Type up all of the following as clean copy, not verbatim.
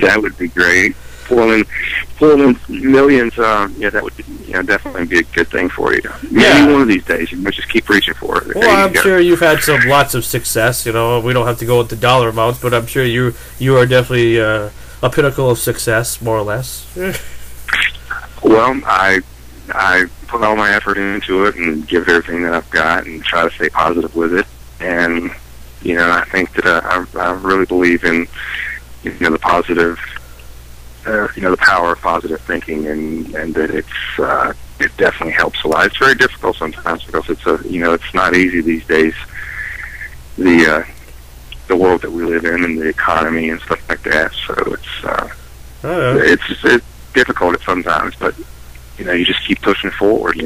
That would be great. Pulling millions. Yeah, that would be, definitely be a good thing for you. Maybe one of these days, you must just keep reaching for it. Well, I'm sure you've had lots of success. We don't have to go with the dollar amounts, but I'm sure you are definitely a pinnacle of success, more or less. Well, I put all my effort into it and give everything that I've got and try to stay positive with it. And I think that I really believe in the positive. The power of positive thinking, and that it's it definitely helps a lot. It's very difficult sometimes because it's it's not easy these days. The world that we live in and the economy and stuff like that. So it's difficult sometimes, but you just keep pushing forward.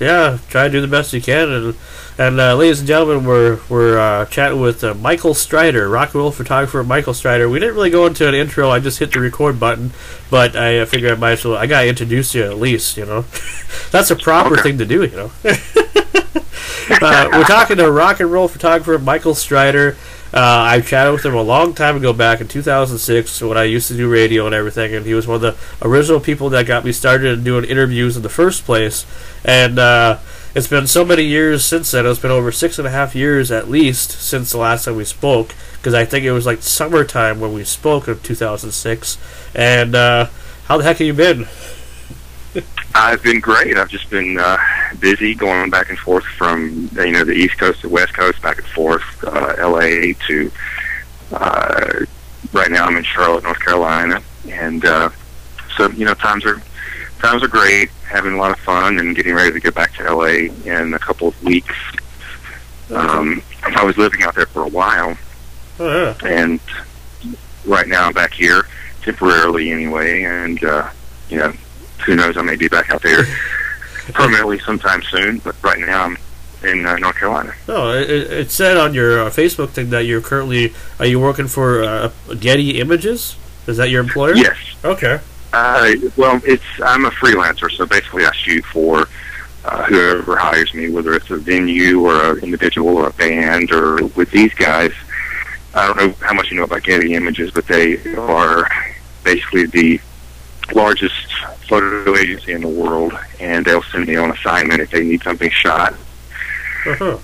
Yeah, try to do the best you can, and ladies and gentlemen, we're chatting with Michael Strider, rock and roll photographer Michael Strider. We didn't really go into an intro; I just hit the record button, but I figured I might as well. I gotta introduce you at least, That's a proper thing to do, We're talking to rock and roll photographer Michael Strider. I chatted with him a long time ago, back in 2006, when I used to do radio and everything, and he was one of the original people that got me started in doing interviews in the first place. And it's been so many years since then. It's been over 6.5 years at least since the last time we spoke, because I think it was like summertime when we spoke of 2006. And how the heck have you been? I've been great. I've just been busy going back and forth from the East Coast to West Coast, back and forth, L.A. to right now I'm in Charlotte, North Carolina, and so times are great. Having a lot of fun and getting ready to go back to L.A. in a couple of weeks. I was living out there for a while, and right now I'm back here temporarily anyway, and who knows? I may be back out there permanently sometime soon, but right now I'm in North Carolina. No, it said on your Facebook thing that you're currently. Are you working for Getty Images? Is that your employer? Yes. Okay. Well, I'm a freelancer, so basically I shoot for whoever hires me, whether it's a venue or an individual or a band. Or with these guys, I don't know how much you know about Getty Images, but they are basically the largest photo agency in the world, and they'll send me on assignment if they need something shot.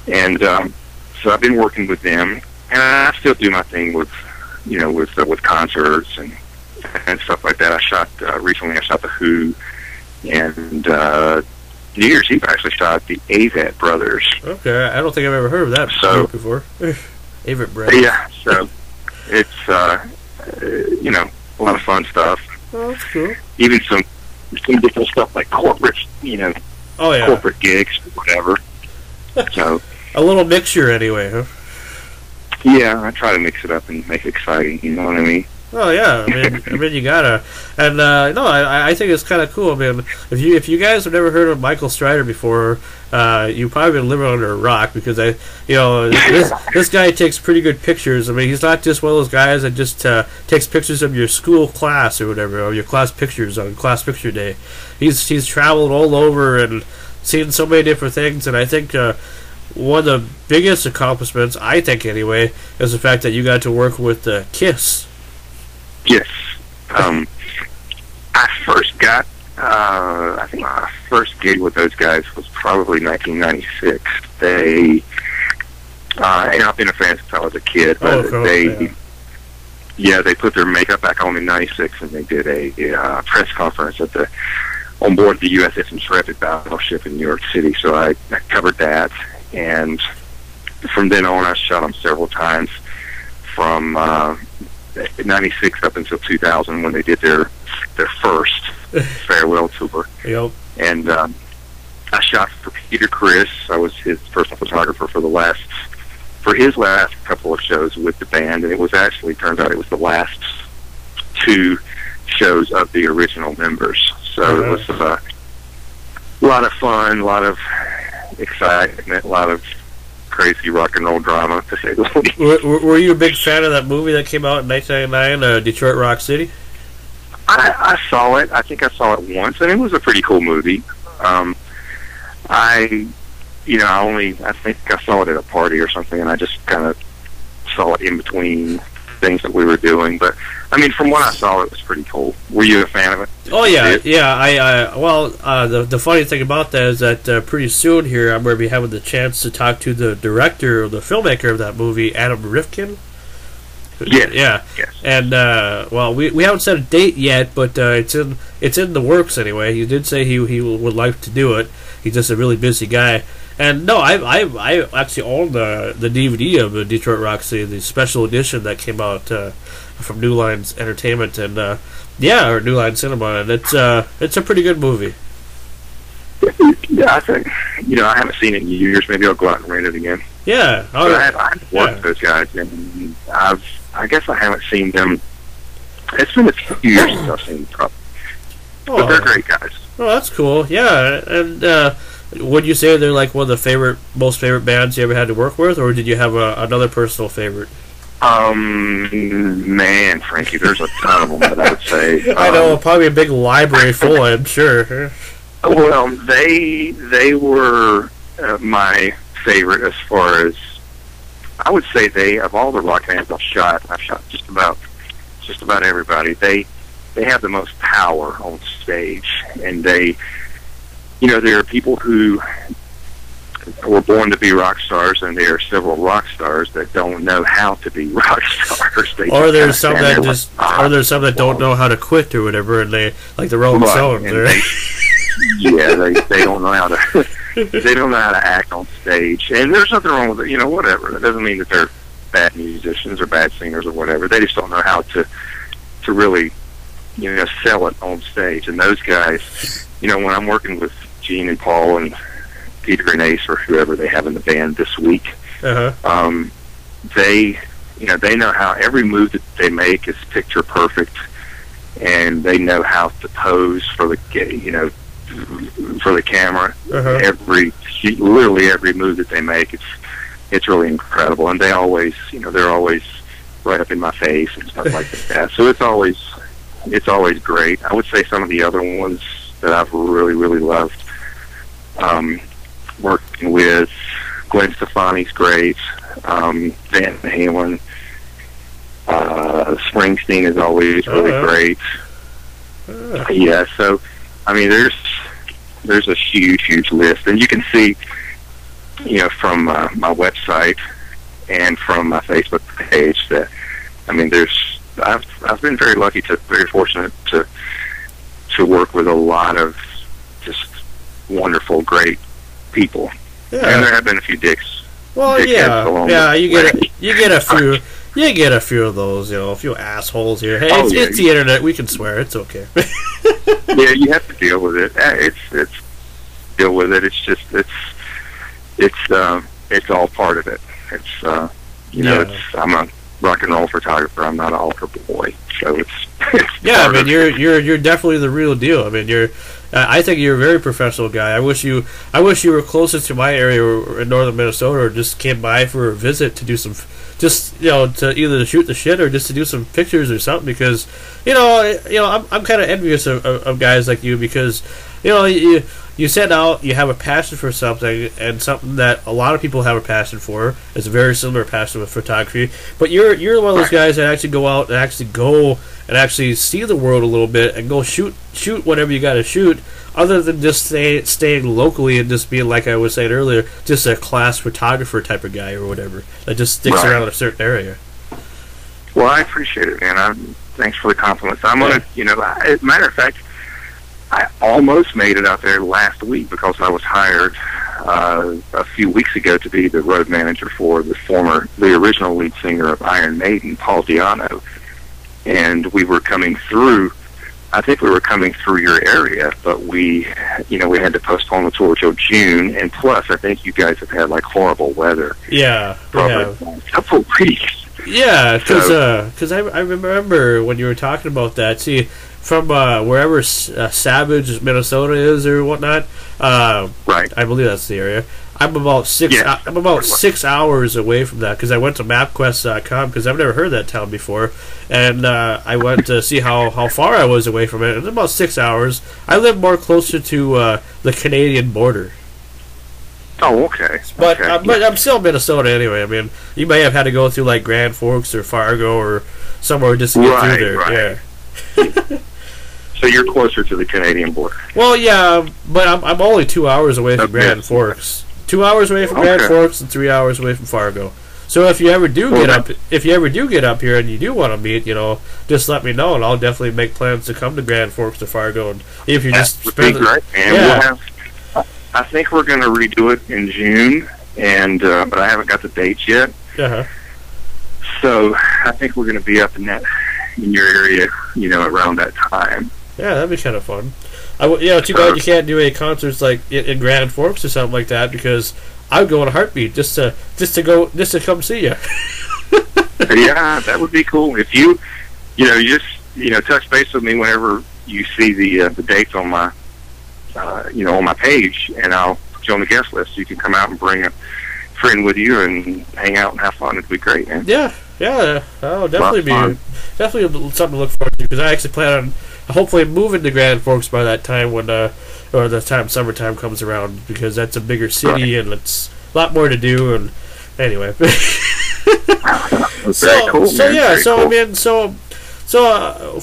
And so I've been working with them, and I still do my thing with with concerts and stuff like that. I shot recently. I shot the Who, and New Year's Eve I actually shot the Avett Brothers. Okay, I don't think I've ever heard of that group before. Avett Brothers. Yeah, so it's a lot of fun stuff. Oh, that's cool. Even some different stuff like corporate, corporate gigs, whatever. So a little mixture, anyway, huh? Yeah, I try to mix it up and make it exciting. You know what I mean? Well, yeah. I mean, you gotta. And I think it's kind of cool. I mean, if you guys have never heard of Michael Strider before, you've probably been living under a rock, because this guy takes pretty good pictures. I mean, he's not just one of those guys that just takes pictures of your school class or whatever, or your class pictures on class picture day. He's traveled all over and seen so many different things, and I think. One of the biggest accomplishments, I think anyway, is the fact that you got to work with KISS. Yes. I first got, I think my first gig with those guys was probably 1996. They, and I've been a fan since I was a kid, but they put their makeup back on in 96, and they did a press conference at the, on board the USS Intrepid battleship in New York City, so I covered that. And from then on, I shot them several times from 96 up until 2000 when they did their first farewell tour. Yep. And I shot for Peter Criss. I was his personal photographer for his last couple of shows with the band, and it was actually turned out it was the last two shows of the original members. So it was a lot of fun, a lot of excitement, a lot of crazy rock and roll drama, to say the least. Were you a big fan of that movie that came out in 1999, Detroit Rock City? I saw it. I think I saw it once, and it was a pretty cool movie. I think I saw it at a party or something, and I just kind of saw it in between things that we were doing. But I mean, from what I saw, it was pretty cool. Were you a fan of it? Oh yeah, yeah. The funny thing about that is that pretty soon here, I'm going to be having the chance to talk to the director or the filmmaker of that movie, Adam Rifkin. Yes. Yeah. Yes. And well, we haven't set a date yet, but it's in the works anyway. He did say he would like to do it. He's just a really busy guy. And no, I actually own the DVD of Detroit Rock City, the special edition that came out from New Line Entertainment and or New Line Cinema, and it's a pretty good movie. Yeah, I think I haven't seen it in years. Maybe I'll go out and rent it again. Yeah, all right. I've watched those guys, and I guess I haven't seen them. It's been a few years since I've seen them. But they're great guys. Oh, that's cool. Yeah, and would you say they're like one of the most favorite bands you ever had to work with, or did you have another personal favorite? Man, Frankie, there's a ton of them that I would say. I know, probably a big library full, I'm sure. Well, they were my favorite as far as, I would say of all the rock bands I've shot just about everybody. They have the most power on stage, and there are people who were born to be rock stars, and there are several rock stars that don't know how to be rock stars. There's some that don't know how to quit or whatever, and they like the Rolling Stones. Yeah, they don't know how to act on stage, and there's nothing wrong with it. Whatever. That doesn't mean that they're bad musicians or bad singers or whatever. They just don't know how to really sell it on stage. And those guys, when I'm working with Gene and Paul and Peter and Ace or whoever they have in the band this week, they know how every move that they make is picture perfect, and they know how to pose for the for the camera. Literally every move that they make, it's really incredible, and they always they're always right up in my face and stuff like that. So it's always great. I would say some of the other ones that I've really loved working with, Glenn Stefani's great, Van Halen, Springsteen is always really great. Yeah, so I mean, there's a huge list, and you can see, from my website and from my Facebook page that, I mean, I've been very lucky very fortunate to work with a lot of just wonderful, great people, and there have been a few dicks. Well, you get a few of those, a few assholes here. Hey, it's the internet. We can swear. It's okay. Yeah, you have to deal with it. It's deal with it. It's just it's all part of it. It's I'm a rock and roll photographer. I'm not an altar boy. So it's I mean, you're definitely the real deal. I mean, I think you're a very professional guy. I wish you were closer to my area or in northern Minnesota, or just came by for a visit to do some. Just to either shoot the shit or just to do some pictures or something, because I'm kind of envious of guys like you, because you set out, you have a passion for something, and something that a lot of people have a passion for. It's a very similar passion with photography, but you're one of those guys that actually go out and actually see the world a little bit and go shoot whatever you got to shoot, other than just staying locally and just being, like I was saying earlier, just a class photographer type of guy or whatever that just sticks around a certain area. Well, I appreciate it, man. Thanks for the compliments. I'm gonna, as a matter of fact, I almost made it out there last week because I was hired a few weeks ago to be the road manager for the original lead singer of Iron Maiden, Paul Di'Anno. And we were coming through, I think we were coming through your area, but we had to postpone the tour till June, and plus I think you guys have had like horrible weather. Yeah, a couple weeks. Yeah, because I remember when you were talking about that. See, from wherever Savage, Minnesota is or whatnot, I believe that's the area. I'm about six hours away from that, because I went to MapQuest.com, because I've never heard that town before, and I went to see how far I was away from it. It's about 6 hours. I live more closer to the Canadian border. Oh, okay. But okay. But I'm still in Minnesota anyway. I mean, you may have had to go through like Grand Forks or Fargo or somewhere just to get through there. Right. Yeah. So you're closer to the Canadian border. Well, yeah, but I'm only 2 hours away from Grand Forks. 2 hours away from Grand Forks and 3 hours away from Fargo. So if you ever do get up here and you do want to meet, you know, just let me know and I'll definitely make plans to come to Grand Forks or Fargo. And if you just spend it, I think we're going to redo it in June, and but I haven't got the dates yet. So I think we're going to be up in that in your area, you know, around that time. Yeah, that'd be kind of fun. Yeah, too bad you can't do any concerts like in Grand Forks or something like that, because I would go in a heartbeat just to come see you. Yeah, that would be cool. If you touch base with me whenever you see the dates on my on my page, and I'll put you on the guest list. You can come out and bring a friend with you and hang out and have fun. It'd be great, man. Yeah, that'll definitely be something to look forward to, because I actually plan on hopefully moving to Grand Forks by that time when summertime comes around, because that's a bigger city and it's a lot more to do. And anyway, So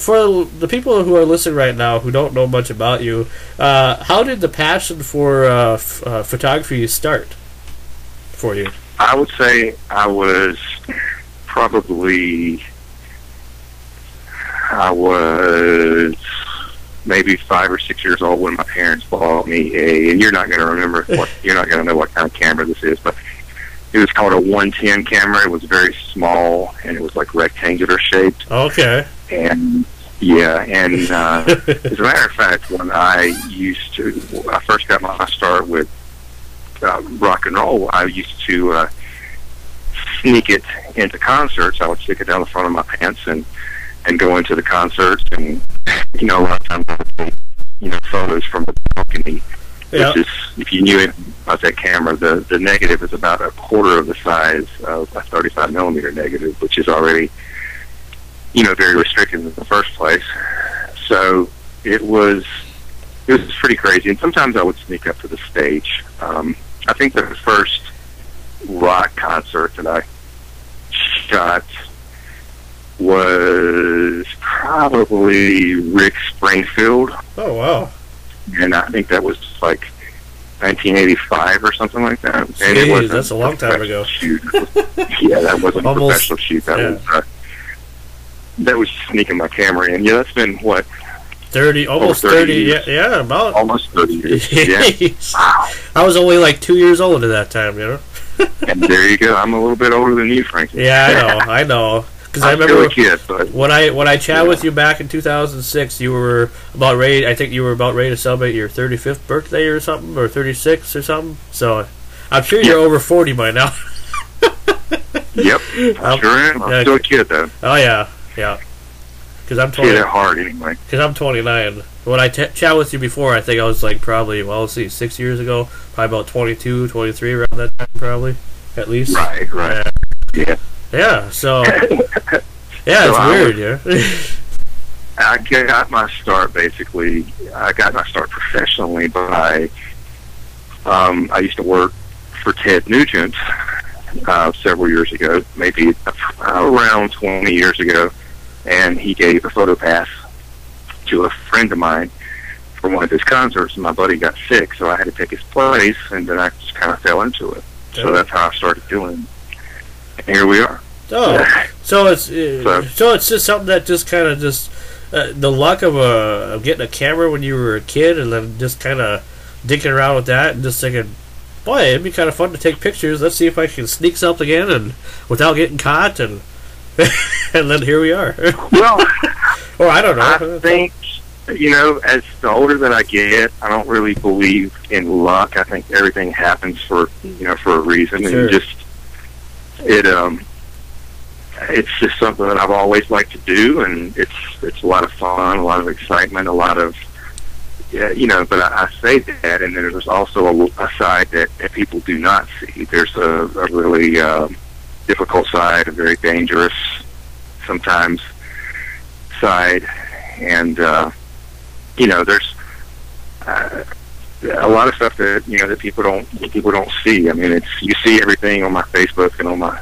for the people who are listening right now who don't know much about you, how did the passion for photography start for you? I would say I was probably maybe 5 or 6 years old when my parents bought me a, and you're not going to remember what, you're not going to know what kind of camera this is, but it was called a 110 camera. It was very small and it was like rectangular shaped. Okay. And yeah, and as a matter of fact, when I first got my start with rock and roll, I used to sneak it into concerts. I would stick it down the front of my pants and go into the concerts, and you know, a lot of times I would take, you know, photos from the balcony. Yep. Which is, if you knew anything about that camera, the negative is about a quarter of the size of a 35 millimeter negative, which is already, you know, very restricted in the first place. So it was pretty crazy. And sometimes I would sneak up to the stage. I think the first rock concert that I shot was probably Rick Springfield. Oh, wow. And I think that was like 1985 or something like that. Jeez, and that's a long time ago. Yeah, that wasn't a professional shoot. That was sneaking my camera in. Yeah, that's been what? 30, almost 30 years. Yeah, about. Almost 30 years. Yeah. Wow. I was only like 2 years old at that time, you know? And there you go. I'm a little bit older than you, frankly. Yeah, I know. Because I remember when I chatted with you back in 2006, you were about ready. I think you were about ready to celebrate your 35th birthday or something, or 36 or something. So I'm sure you're over 40 by now. Yep, I sure am. I'm still a kid though. Oh yeah. Because I'm 20. It's hard anyway. Because I'm 29. When I chatted with you before, I think I was like probably 6 years ago, probably about 22, 23 around that time, probably at least. Right. Yeah. Yeah, so it's weird. I got my start professionally by I used to work for Ted Nugent several years ago, maybe around 20 years ago, and he gave a photo pass to a friend of mine for one of his concerts, and my buddy got sick, so I had to take his place, and then I just kind of fell into it. Okay. So that's how I started doing it. Here we are. Oh, so it's just something that just kind of just the luck of getting a camera when you were a kid, and then just kind of dicking around with that, and just thinking, boy, it'd be kind of fun to take pictures. Let's see if I can sneak something in and without getting caught, and and then here we are. Well, or I don't know. I think, you know, as the older that I get, I don't really believe in luck. I think everything happens for a reason, and just. It's just something that I've always liked to do, and it's a lot of fun, a lot of excitement, a lot of But I say that, and there's also a side that people do not see. There's a really difficult side, a very dangerous sometimes side, and there's a lot of stuff that that people don't see. I mean, it's, you see everything on my Facebook and on my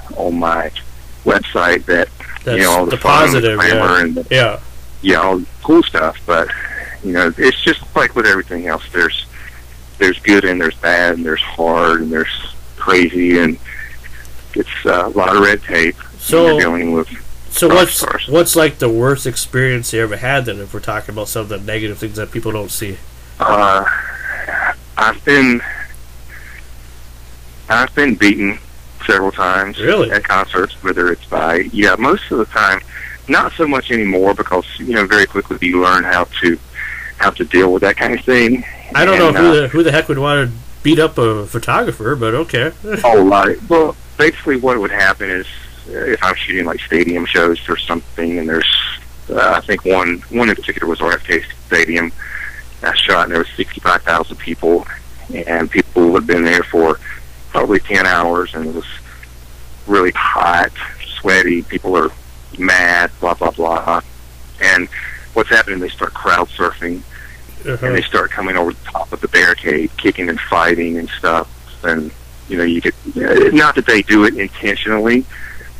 website that's, all the fun, positive, the glamour, yeah. And the, all the cool stuff. But it's just like with everything else. There's good and there's bad and there's hard and there's crazy, and it's a lot of red tape. So you're dealing with. So what's like the worst experience you ever had then, if we're talking about some of the negative things that people don't see? I've been beaten several times. Really? At concerts, whether it's by most of the time, not so much anymore, because very quickly you learn how to deal with that kind of thing. I don't know who the heck would want to beat up a photographer, but okay. Oh, right. Well, basically what would happen is, if I'm shooting like stadium shows or something, and there's I think one in particular was RFK Stadium. I shot, and there was 65,000 people, and people had been there for probably 10 hours, and it was really hot, sweaty, people are mad, blah, blah, blah. And what's happening, they start crowd surfing, and they start coming over the top of the barricade, kicking and fighting and stuff, and, you could, not that they do it intentionally,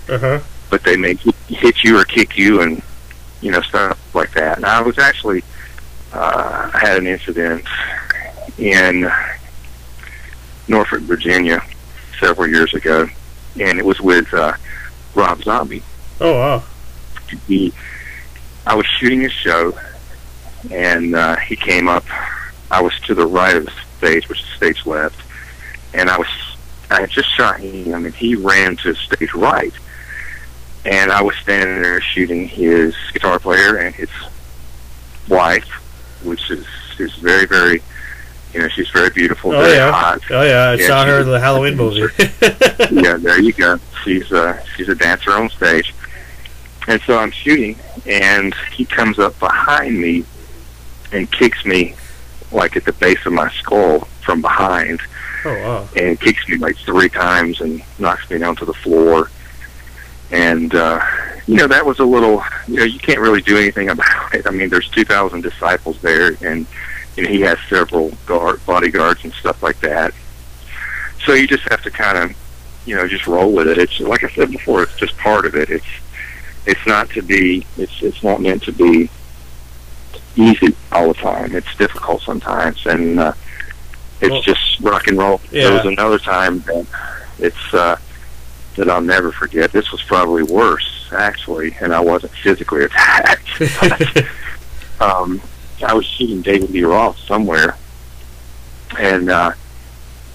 but they may hit you or kick you and, stuff like that. And I was actually... I had an incident in Norfolk, Virginia, several years ago, and it was with Rob Zombie. Oh, wow. I was shooting a show, and he came up. I was to the right of the stage, which is stage left, and I had just shot him, and he ran to stage right, and I was standing there shooting his guitar player and his wife, which is very, very, she's very beautiful, very hot. Oh, yeah, I saw her in the Halloween movie. Yeah, there you go. She's a dancer on stage. And so I'm shooting, and he comes up behind me and kicks me, like, at the base of my skull from behind. Oh, wow. And kicks me, like, 3 times and knocks me down to the floor. And, that was a little, you can't really do anything about it. I mean, there's 2,000 disciples there, and he has several bodyguards and stuff like that. So you just have to kind of, just roll with it. It's, like I said before, it's just part of it. It's not to be, it's not meant to be easy all the time. It's difficult sometimes, and it's just rock and roll. Yeah. There was another time that that I'll never forget. This was probably worse, actually, and I wasn't physically attacked. But, I was shooting David Lee Roth somewhere, and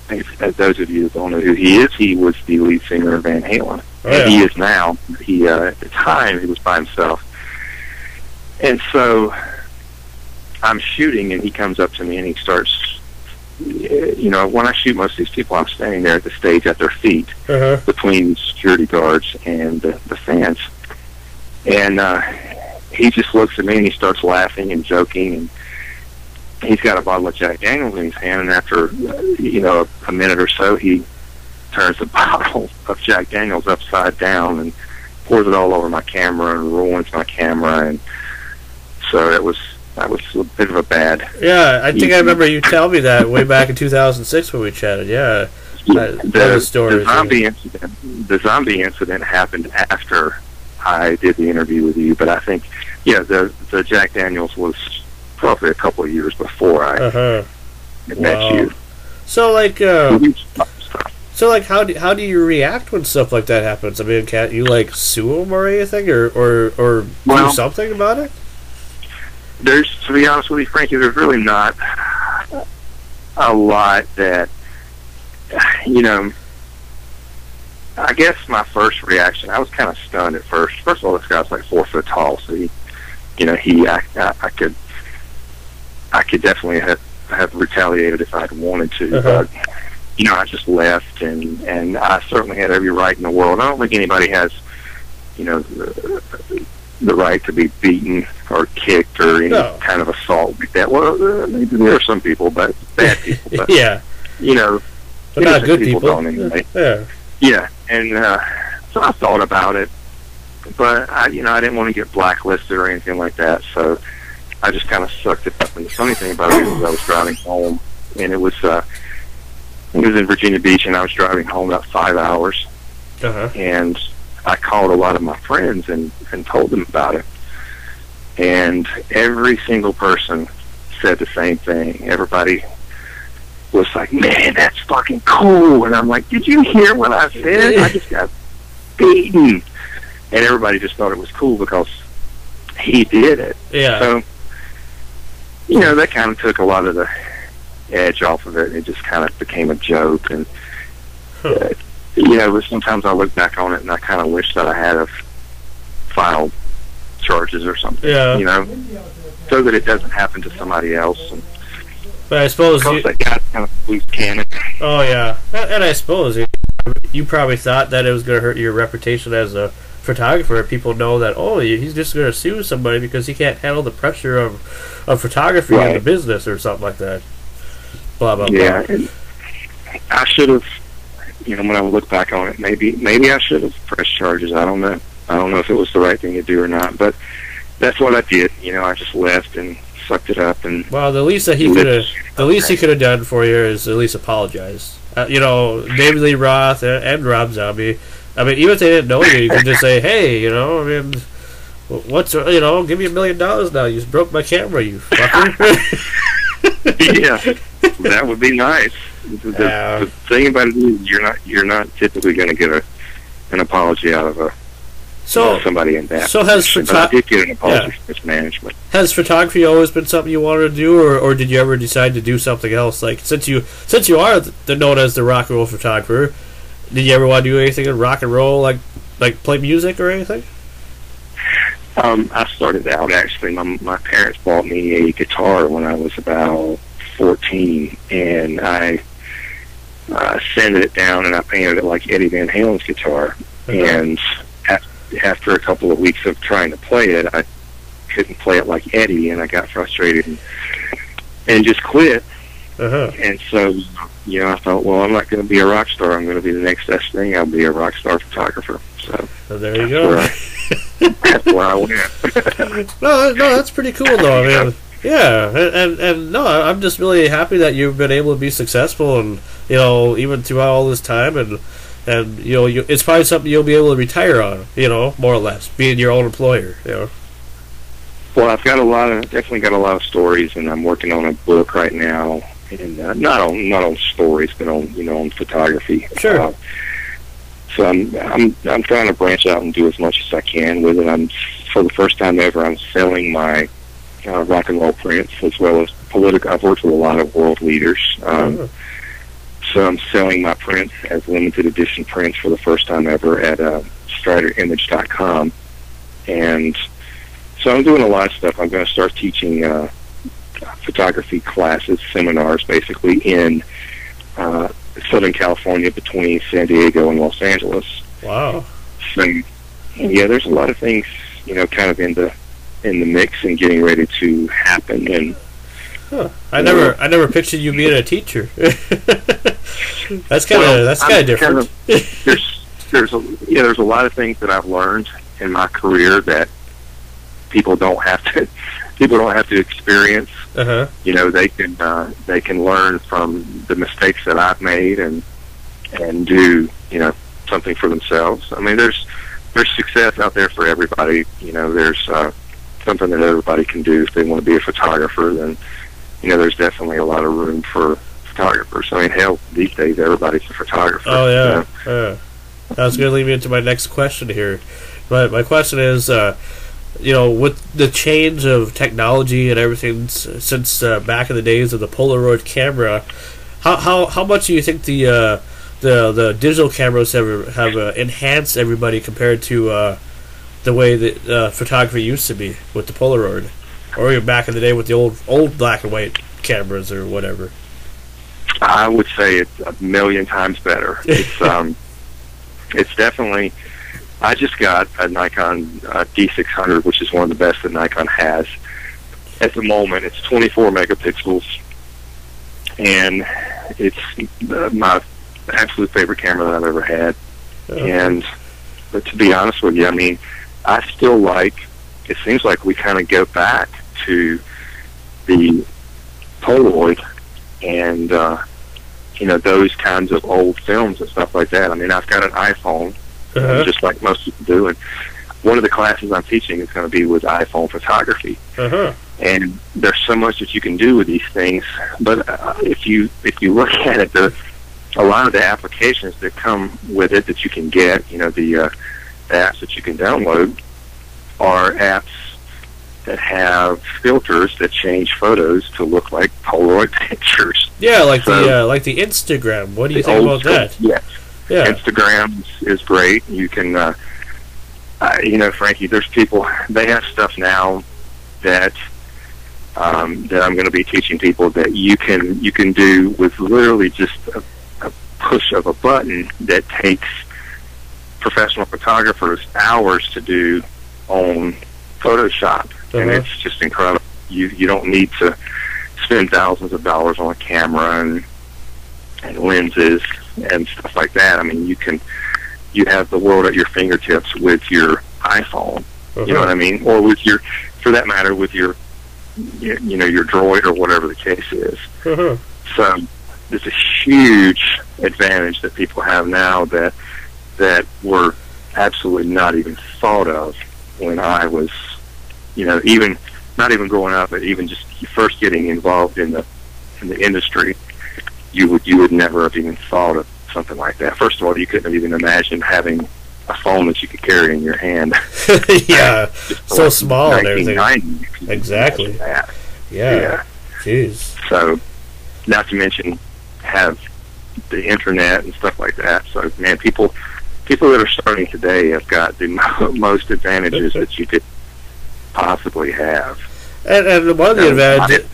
if those of you that don't know who he is, he was the lead singer of Van Halen. Oh, yeah. And he is now. He at the time, he was by himself. And so I'm shooting, and he comes up to me, and he starts... when I shoot most of these people, I'm standing there at the stage at their feet, between security guards and the fans. And he just looks at me and he starts laughing and joking. And he's got a bottle of Jack Daniels in his hand, and after, a minute or so, he turns the bottle of Jack Daniels upside down and pours it all over my camera and ruins my camera. And so it was... That was a bit of a bad... Yeah, I think I remember you telling me that way back in 2006 when we chatted, yeah. The zombie incident happened after I did the interview with you, but I think, the Jack Daniels was probably a couple of years before I met you. So, like... how do you react when stuff like that happens? I mean, can't you, like, sue them or anything, or do something about it? To be honest with you, Frankie, there's really not a lot that, I guess my first reaction, I was kind of stunned at first. First of all, this guy's like 4 foot tall, so I could definitely have retaliated if I'd wanted to, but, I just left, and I certainly had every right in the world. I don't think anybody has, the right to be beaten or kicked or any kind of assault like that. Well, maybe there are some people, but bad people. But, but not good people. Don't anyway. Yeah, and so I thought about it, but I didn't want to get blacklisted or anything like that, so I just kind of sucked it up. And the funny thing about it is, I was driving home and it was in Virginia Beach, and I was driving home about 5 hours. Uh-huh. And I called a lot of my friends and told them about it, and every single person said the same thing. Everybody was like, man, that's fucking cool. And I'm like, did you hear what I said? I just got beaten. And everybody just thought it was cool because he did it. Yeah. So, you know, that kind of took a lot of the edge off of it. It just kind of became a joke. And, you know, but sometimes I look back on it and I kind of wish that I had a filed charges or something, yeah, you know, so that it doesn't happen to somebody else. And but I suppose you, that guy kind of loose cannon. Oh yeah, and I suppose you probably thought that it was going to hurt your reputation as a photographer. People know that, oh, he's just going to sue somebody because he can't handle the pressure of photography in the business or something like that. Blah blah blah. Yeah, and I should have. You know, when I look back on it, maybe I should have pressed charges. I don't know. I don't know if it was the right thing to do or not, but that's what I did. You know, I just left and sucked it up. And well, the least that he could have, the least he could have done for you is at least apologize. You know, David Lee Roth and Rob Zombie. I mean, even if they didn't know you, you could just say, "Hey, you know, I mean, what's you know, give me $1 million now. You just broke my camera, you fucker." Yeah, that would be nice. The thing about it is, you're not typically going to get an apology out of somebody in that. So has photography mismanagement. Has photography always been something you wanted to do, or did you ever decide to do something else? Like since you are known as the rock and roll photographer, did you ever want to do anything in rock and roll, like play music or anything? I started out actually. My parents bought me a guitar when I was about 14, and I sanded it down and I painted it like Eddie Van Halen's guitar. Okay. And after a couple of weeks of trying to play it, I couldn't play it like Eddie, and I got frustrated and just quit. Uh-huh. And so, you know, I thought, well, I'm not going to be a rock star. I'm going to be the next best thing. I'll be a rock star photographer. So there you go. That's where I went. No, that's pretty cool, though. I mean, yeah, and no, I'm just really happy that you've been able to be successful, and you know, even throughout all this time, and you know, it's probably something you'll be able to retire on, you know, more or less, being your own employer, you know. Well, I've got definitely got a lot of stories, and I'm working on a book right now, and not on stories, but on, you know, on photography. Sure. So I'm trying to branch out and do as much as I can with it. I'm, for the first time ever, I'm selling my rock and roll prints, as well as political. I've worked with a lot of world leaders, so I'm selling my prints as limited edition prints for the first time ever at StriderImage.com, and so I'm doing a lot of stuff. I'm going to start teaching photography classes, seminars, basically in Southern California between San Diego and Los Angeles. Wow! So yeah, there's a lot of things, you know, kind of in the mix and getting ready to happen. And I never pictured you being a teacher. that's kind of different. Kind of, there's a lot of things that I've learned in my career that people don't have to experience. Uh-huh. You know, they can learn from the mistakes that I've made and do, you know, something for themselves. I mean, there's success out there for everybody. You know, there's something that everybody can do if they want to be a photographer. Then, you know, there's definitely a lot of room for photographers. I mean, hell, these days everybody's a photographer. Oh yeah. You know? I was going to lead me into my next question here, but my question is, you know, with the change of technology and everything since back in the days of the Polaroid camera, how much do you think the digital cameras have enhanced everybody compared to the way that photography used to be with the Polaroid, or even back in the day with the old black and white cameras or whatever? I would say it's 1,000,000 times better. It's it's definitely. I just got a Nikon D600, which is one of the best that Nikon has at the moment. It's 24 megapixels, and it's my absolute favorite camera that I've ever had. Oh. And but to be honest with you, I mean, I still like, it seems like we kind of go back to the Polaroid and you know, those kinds of old films and stuff like that. I mean, I've got an iPhone, just like most people do, and one of the classes I'm teaching is going to be with iPhone photography. And there's so much that you can do with these things, but if you look at it, a lot of the applications that come with it that you can get, you know, the apps that you can download are apps that have filters that change photos to look like Polaroid pictures. Yeah, like so, the Instagram. What do you think about that? Yes. Yeah. Instagram is great. You can, you know, Frankie, there's people, they have stuff now that that I'm going to be teaching people that you can do with literally just a push of a button that takes professional photographers hours to do on Photoshop. And it's just incredible. You don't need to spend thousands of dollars on a camera and lenses and stuff like that. I mean, you have the world at your fingertips with your iPhone. You know what I mean? Or with your, for that matter, with your, you know, your Droid or whatever the case is. So there's a huge advantage that people have now that were absolutely not even thought of when I was, you know, even not even growing up, but even just first getting involved in the industry, you would never have even thought of something like that. First of all, you couldn't have even imagined having a phone that you could carry in your hand. Yeah, so like small and everything. Exactly. That. Yeah. Jeez. So, not to mention have the internet and stuff like that. So, man, people that are starting today have got the most advantages that you could possibly have. And one of the advantages,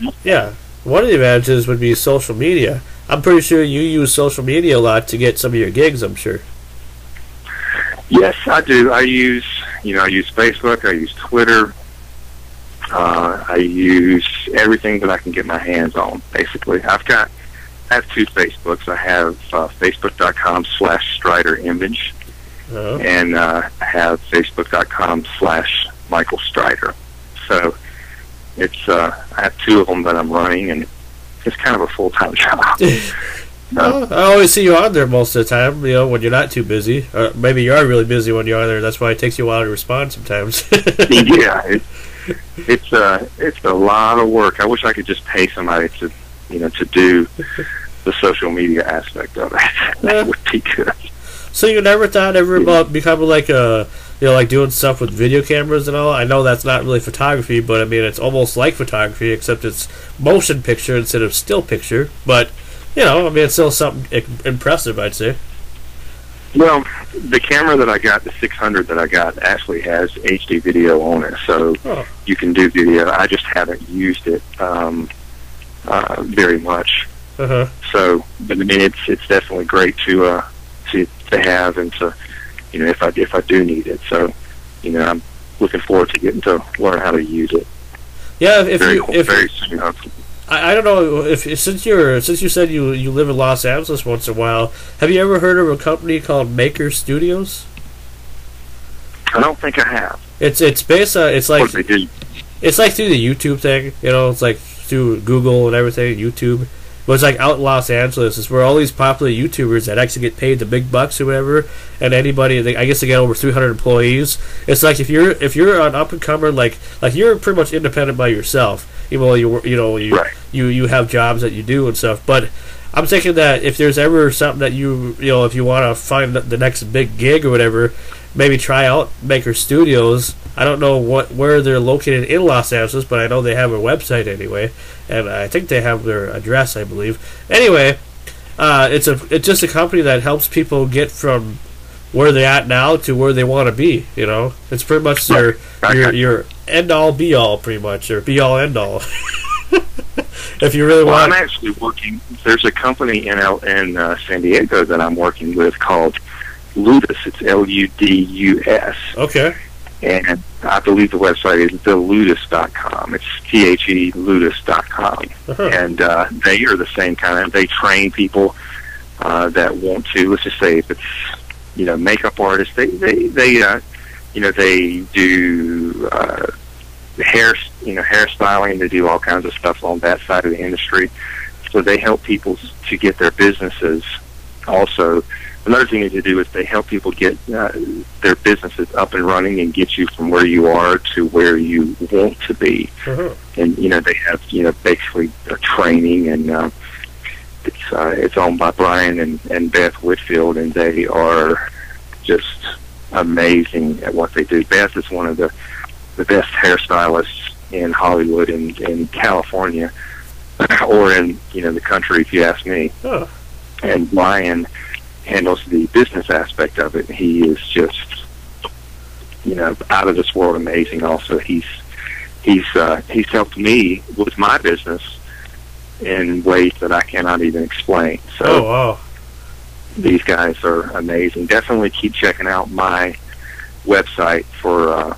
one of the advantages would be social media. I'm pretty sure you use social media a lot to get some of your gigs, I'm sure. Yes, I do. I use Facebook, I use Twitter, I use everything that I can get my hands on, basically. I have two Facebooks. I have facebook.com/StriderImage, and I have facebook.com/MichaelStrider. So it's I have two of them that I'm running, and it's kind of a full-time job. Well, I always see you on there most of the time, you know, when you're not too busy. Or maybe you are really busy when you're on there. That's why it takes you a while to respond sometimes. Yeah, it's a lot of work. I wish I could just pay somebody to, you know, to do the social media aspect of it. That would be good. So you never thought about becoming like a, you know, like doing stuff with video cameras and all? I know that's not really photography, but I mean, it's almost like photography, except it's motion picture instead of still picture. But, you know, I mean, it's still something impressive, I'd say. Well, the camera that I got, the 600 that I got, actually has HD video on it, so you can do video. I just haven't used it very much. So, but I mean, it's definitely great to have, and to, you know, if I do need it. So, you know, I'm looking forward to getting to learn how to use it. Yeah, very soon. I don't know if since you said you live in Los Angeles once in a while, have you ever heard of a company called Maker Studios? I don't think I have. It's based on, it's like, it's like through the YouTube thing, you know, it's like through Google and everything, YouTube. But it's like out in Los Angeles. It's where all these popular YouTubers that actually get paid the big bucks or whatever, and anybody, I guess they got over 300 employees. It's like if you're an up and comer, like you're pretty much independent by yourself. Even though you have jobs that you do and stuff. But I'm thinking that if there's ever something that you know, if you want to find the next big gig or whatever, maybe try out Maker Studios. I don't know where they're located in Los Angeles, but I know they have a website anyway, and I think they have their address, I believe. Anyway, it's just a company that helps people get from where they're at now to where they want to be. You know, it's pretty much your end all be all, pretty much, or be all end all. If you really want. I'm actually working. There's a company in San Diego that I'm working with called Ludus. It's Ludus. Okay. And I believe the website is theludus.com. It's theludus.com. And they are the same kind of, they train people that want to, let's just say if it's, you know, makeup artists, they you know, they do hairstyling, they do all kinds of stuff on that side of the industry. So they help people to get their businesses also. Another thing they do is they help people get their businesses up and running and get you from where you are to where you want to be. Mm-hmm. And, you know, they have, you know, basically a training, and it's owned by Brian and Beth Whitfield, and they are just amazing at what they do. Beth is one of the best hairstylists in Hollywood and in California, or in, you know, the country, if you ask me. Oh. And Brian handles the business aspect of it. He is just, you know, out of this world amazing. Also, he's helped me with my business in ways that I cannot even explain. So, oh, wow. These guys are amazing. Definitely keep checking out my website for,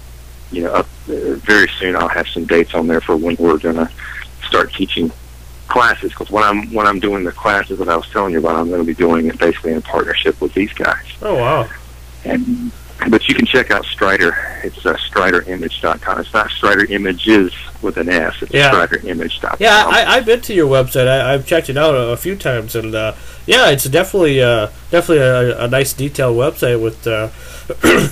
you know, very soon I'll have some dates on there for when we're going to start teaching classes, because when I'm doing the classes that I was telling you about, I'm going to be doing it basically in partnership with these guys. Oh, wow. And but you can check out Strider. It's StriderImage.com. It's not Strider Images with an S. It's StriderImage.com. Yeah, I've been to your website. I've checked it out a few times, and yeah, it's definitely a nice detailed website with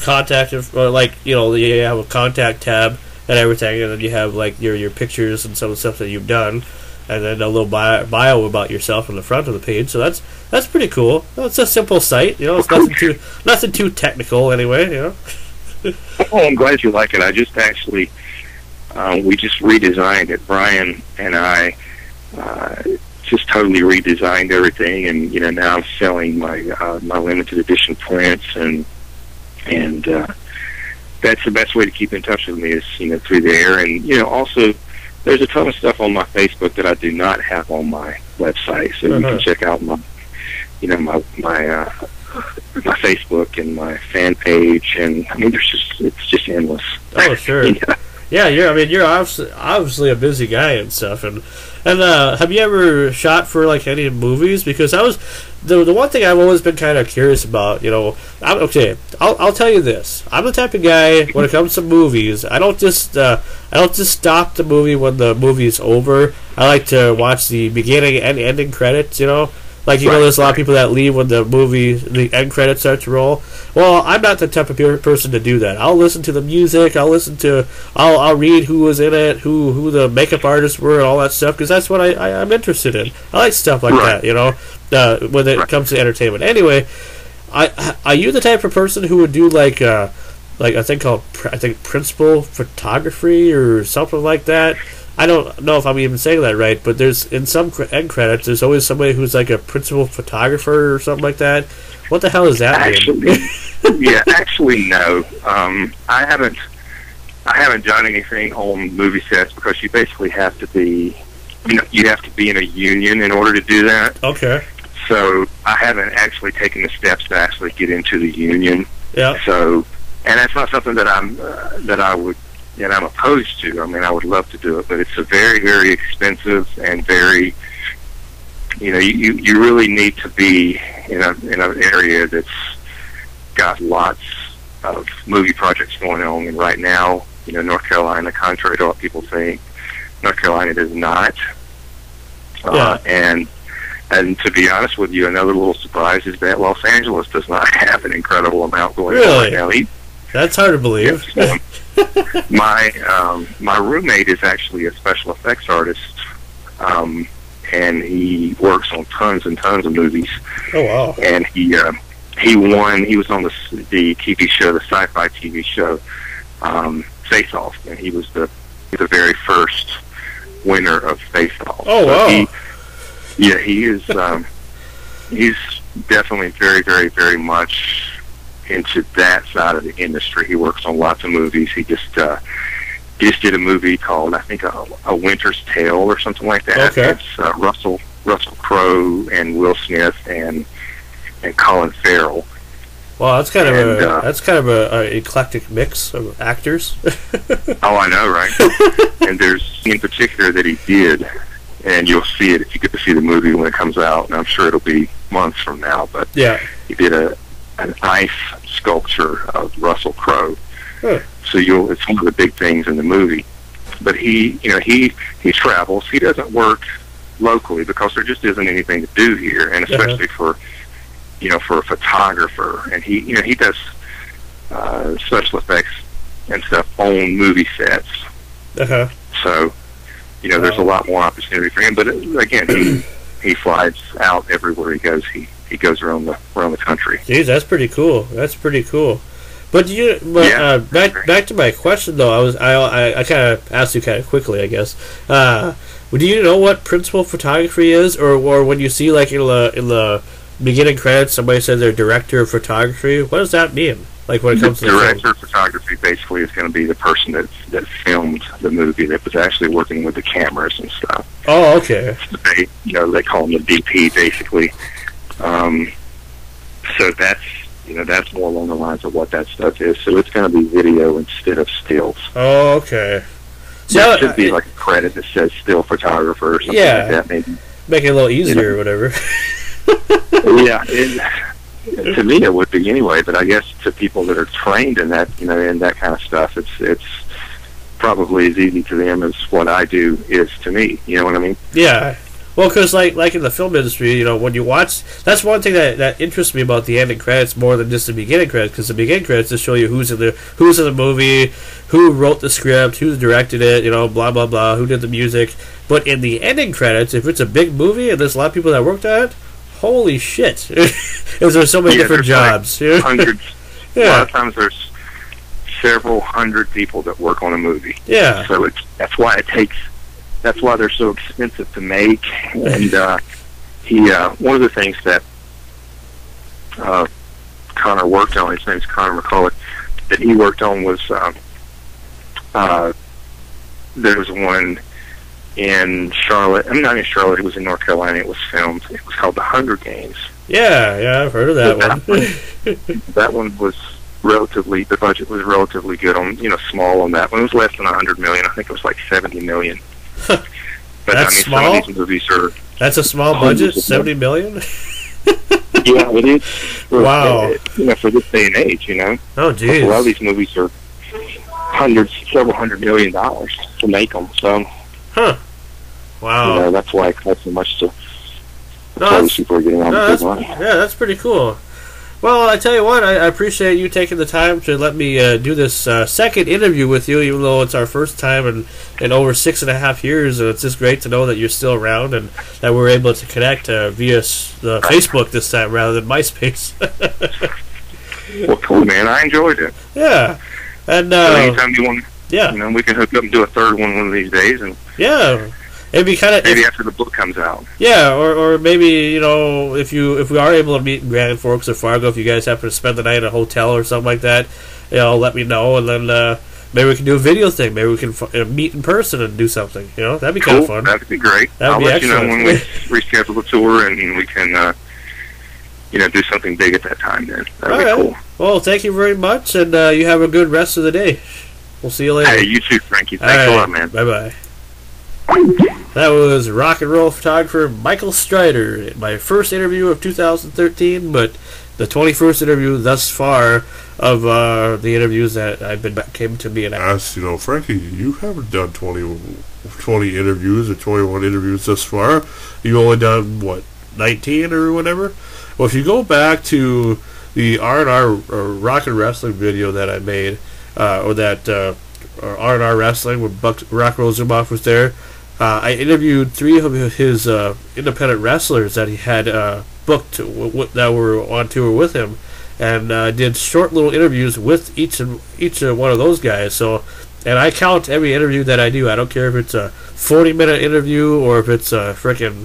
contact, like, you know, you have a contact tab and everything, and then you have like your pictures and some of the stuff that you've done, and then a little bio about yourself on the front of the page. So that's pretty cool. It's a simple site, you know. It's nothing too technical anyway, you know. Oh, I'm glad you like it. I just actually we just redesigned it. Brian and I just totally redesigned everything, and you know, now I'm selling my my limited edition prints, and that's the best way to keep in touch with me, is, you know, through there. And you know, also, there's a ton of stuff on my Facebook that I do not have on my website, so you can check out my, you know, my Facebook and my fan page, and I mean, it's just endless. Oh, sure. Yeah, I mean, you're obviously a busy guy and stuff, and have you ever shot for like any movies? Because I was the one thing I've always been kind of curious about. You know, I'll tell you this. I'm the type of guy, when it comes to movies, I don't just stop the movie when the movie's over. I like to watch the beginning and ending credits, you know. Like, you know, there's a lot of people that leave when the end credits start to roll. Well, I'm not the type of person to do that. I'll listen to the music. I'll read who was in it, who the makeup artists were, and all that stuff, because that's what I'm interested in. I like stuff like that, you know, when it comes to entertainment. Anyway, are you the type of person who would do like a thing called principal photography or something like that? I don't know if I'm even saying that right, but there's, in some end credits, there's always somebody who's like a principal photographer or something like that. What the hell is that? Actually, no. I haven't done anything on movie sets, because you basically have to be, you know, you have to be in a union in order to do that. Okay. So I haven't actually taken the steps to actually get into the union. Yeah. So, and that's not something that I'm opposed to. I mean, I would love to do it, but it's a very, very expensive, and very, you know, you really need to be in an area that's got lots of movie projects going on. And right now, you know, North Carolina, contrary to what people think, North Carolina does not. Yeah. And to be honest with you, another little surprise is that Los Angeles does not have an incredible amount going on right now. That's hard to believe. Yes. My roommate is actually a special effects artist, and he works on tons and tons of movies. Oh, wow. And he was on the TV show, the sci-fi TV show, Face Off, and he was the very first winner of Face Off. Oh, so wow. He is he's definitely very, very, very much into that side of the industry. He works on lots of movies. He just did a movie called, I think, A Winter's Tale or something like that. Okay. It's Russell Crowe and Will Smith and Colin Farrell. Wow, that's kind of an eclectic mix of actors. Oh, I know, right? And there's in particular that he did, and you'll see it if you get to see the movie when it comes out, and I'm sure it'll be months from now. But yeah, he did an ice sculpture of Russell Crowe. Huh. So it's one of the big things in the movie. But he travels. He doesn't work locally, because there just isn't anything to do here, and especially for, you know, for a photographer. And he, you know, he does special effects and stuff on movie sets. So, you know, there's a lot more opportunity for him. But again, he flies out everywhere he goes. He goes around the country. Dude, that's pretty cool. That's pretty cool. But you, but back to my question though. I kind of asked you kind of quickly, I guess. Do you know what principal photography is, or when you see like in the beginning credits somebody says they're director of photography? What does that mean? Like when it comes to the director of photography, basically is going to be the person that filmed the movie, that was actually working with the cameras and stuff. Oh, okay. So they, you know, they call them the DP basically. So that's, you know, that's more along the lines of what that stuff is. So it's going to be video instead of stills. Oh, okay. So that should be like a credit that says still photographer or something like that. Maybe make it a little easier, you know, or whatever. To me, it would be anyway. But I guess to people that are trained in that, you know, in that kind of stuff, it's probably as easy to them as what I do is to me. You know what I mean? Yeah. Well, because like in the film industry, you know, when you watch, that's one thing that interests me about the ending credits more than just the beginning credits. Because the beginning credits just show you who's in the movie, who wrote the script, who directed it, you know, blah blah blah, who did the music. But in the ending credits, if it's a big movie and there's a lot of people that worked on it, holy shit! There's so many different jobs. Like hundreds. A lot of times there's several hundred people that work on a movie. Yeah. So that's why it takes. That's why they're so expensive to make. And one of the things that Connor worked on, his name's Connor McCulloch, that he worked on was there was one in Charlotte. I mean, not in Charlotte. It was in North Carolina. It was filmed. It was called The Hunger Games. Yeah, I've heard of that one. That one was relatively. The budget was relatively good on, you know, small on that one. It was less than $100 million. I think it was like $70 million. But that's small. Some of these movies are, that's a small budget, $70 million. Yeah, it is. For, wow. You know, for this day and age, you know. Oh, geez. A lot of these movies are several hundred million dollars to make them. So, wow. You know, that's why it costs so much to. People are getting on the big money. Yeah, that's pretty cool. Well, I tell you what, I appreciate you taking the time to let me do this second interview with you, even though it's our first time in over 6.5 years. And it's just great to know that you're still around and that we're able to connect via the Facebook this time rather than MySpace. Well, cool, man. I enjoyed it. Yeah. And anytime you want, you know, we can hook up and do a third one of these days. And it'd be kind of maybe after the book comes out. Yeah, or maybe, you know, if we are able to meet in Grand Forks or Fargo, if you guys happen to spend the night at a hotel or something like that, you know, let me know, and then maybe we can do a video thing. Maybe we can meet in person and do something. You know, that'd be kind of fun. That'd be great. I'll let you know when we reschedule the tour, and we can, you know, do something big at that time. Then that'd be cool. Well, thank you very much, and you have a good rest of the day. We'll see you later. Hey, you too, Frankie. Thanks a lot, man. Bye bye. That was rock and roll photographer Michael Strider, my first interview of 2013, but the 21st interview thus far of the interviews that I've been came to be an asked. You know, Frankie, you haven't done 20 interviews or 21 interviews thus far. You've only done what, 19 or whatever. Well, if you go back to the R&R rock and wrestling video that I made, or that R&R wrestling when Rock Roll Zuboff was there. I interviewed 3 of his independent wrestlers that he had booked that were on tour with him, and did short little interviews with each one of those guys. So, and I count every interview that I do. I don't care if it's a 40-minute interview or if it's a freaking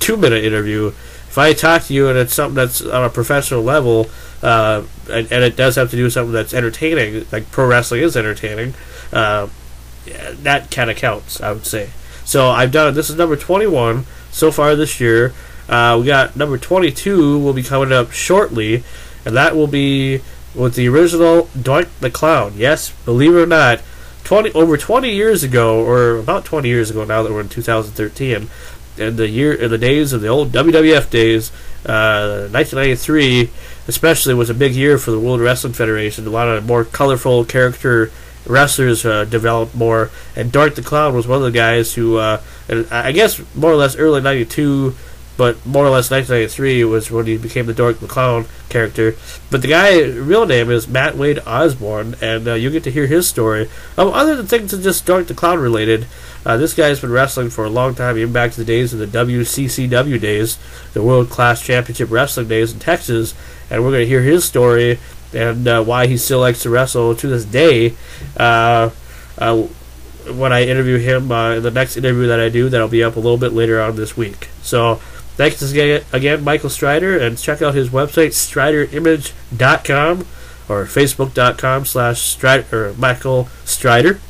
2-minute interview. If I talk to you and it's something that's on a professional level, and it does have to do with something that's entertaining, like pro wrestling is entertaining, that kind of counts, I would say. So I've done it. This is number 21 so far this year. We got number 22 will be coming up shortly, and that will be with the original Doink the Clown. Yes, believe it or not, about 20 years ago now that we're in 2013, in the year, in the days of the old WWF days, 1993 especially was a big year for the World Wrestling Federation. A lot of more colorful character wrestlers developed more. And Doink the Clown was one of the guys who, I guess more or less early 92, but more or less 1993 was when he became the Doink the Clown character. But the guy's real name is Matt Wade Osborne, and you get to hear his story. Other than things that just Doink the Clown related, this guy's been wrestling for a long time, even back to the days of the WCCW days, the World Class Championship Wrestling days in Texas, and we're going to hear his story and why he still likes to wrestle to this day. When I interview him in the next interview that I do, that'll be up a little bit later on this week. So thanks again, Michael Strider, and check out his website, StriderImage.com or Facebook.com/Michael Strider.